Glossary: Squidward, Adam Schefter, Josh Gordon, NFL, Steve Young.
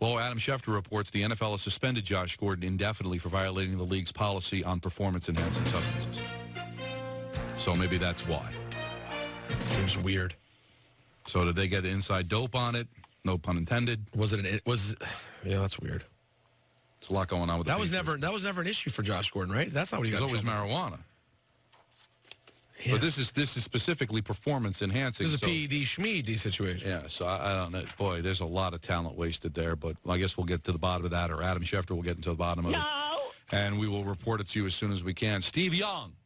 Well, Adam Schefter reports the NFL has suspended Josh Gordon indefinitely for violating the league's policy on performance-enhancing substances. So maybe that's why. Seems weird. So did they get inside dope on it? No pun intended. Was it? Yeah, that's weird. It's a lot going on with that. That was never an issue for Josh Gordon, right? That's not what he got. It was always marijuana. Yeah. But this is specifically performance enhancing. This is a PED schmeed situation. Yeah, so I don't know. Boy, there's a lot of talent wasted there, but I guess we'll get to the bottom of that, or Adam Schefter will get into the bottom of it. And we will report it to you as soon as we can. Steve Young.